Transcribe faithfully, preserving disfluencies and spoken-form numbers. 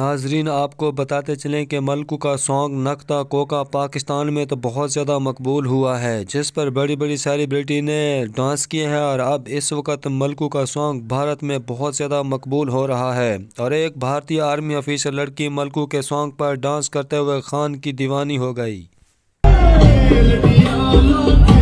नाजरीन आपको बताते चलें कि मलकू का सॉन्ग नक दा कोका पाकिस्तान में तो बहुत ज़्यादा मकबूल हुआ है, जिस पर बड़ी बड़ी सेलिब्रिटी ने डांस किए हैं। और अब इस वक्त मलकू का सॉन्ग भारत में बहुत ज़्यादा मकबूल हो रहा है। और एक भारतीय आर्मी ऑफिसर लड़की मलकू के सॉन्ग पर डांस करते हुए खान की दीवानी हो गई।